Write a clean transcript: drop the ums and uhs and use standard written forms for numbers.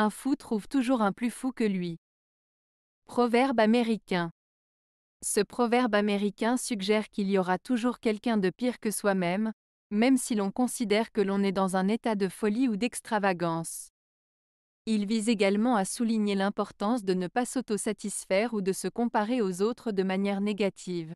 Un fou trouve toujours un plus fou que lui. Proverbe américain. Ce proverbe américain suggère qu'il y aura toujours quelqu'un de pire que soi-même, même si l'on considère que l'on est dans un état de folie ou d'extravagance. Il vise également à souligner l'importance de ne pas s'auto-satisfaire ou de se comparer aux autres de manière négative.